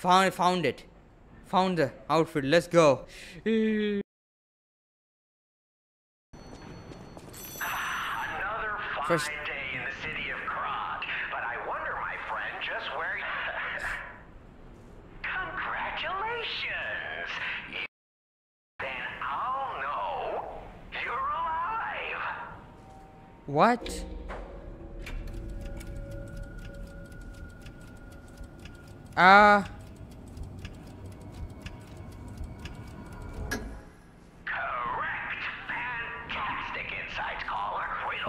Found it. Found the outfit. Let's go. First day in the city of Krog, but I wonder, my friend, just where you... Congratulations! Then I'll know you're alive! What?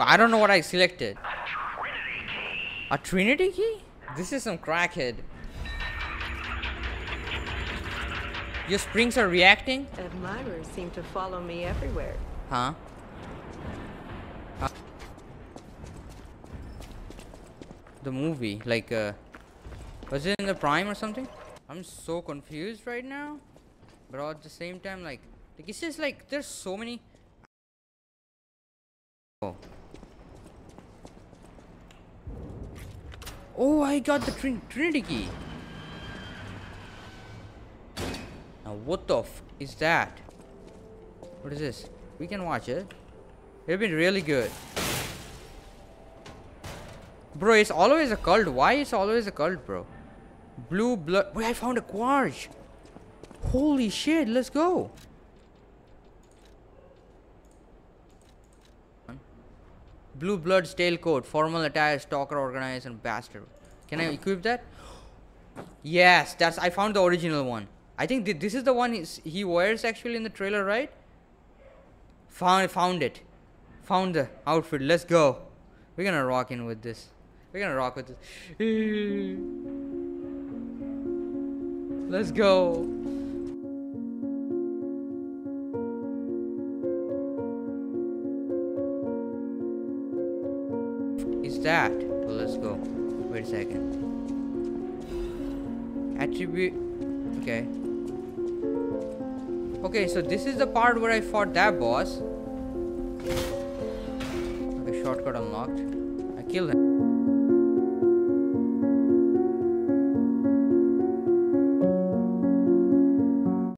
I don't know what I selected. A Trinity key? This is some crackhead. Your springs are reacting? Admirers seem to follow me everywhere. Huh? The movie, like, was it in the Prime or something? I'm so confused right now. But at the same time, like it's just like there's so many. Oh. Oh, I got the Trinity key. Now, what the f is that? What is this? We can watch it. It'd been really good. Bro, it's always a cult. Why it's always a cult, bro? Blue blood. Wait, I found a quartz. Holy shit, let's go. Blue Blood's Tailcoat, formal attire, stalker, organized, and bastard. Can I equip that? Yes, that's. I found the original one. I think this is the one he wears actually in the trailer, right? Found it. Found the outfit. Let's go. We're gonna rock in with this. We're gonna rock with this. Let's go. That. Well, let's go. Wait a second. Attribute. Okay. Okay, so this is the part where I fought that boss. Okay, shortcut unlocked. I killed him.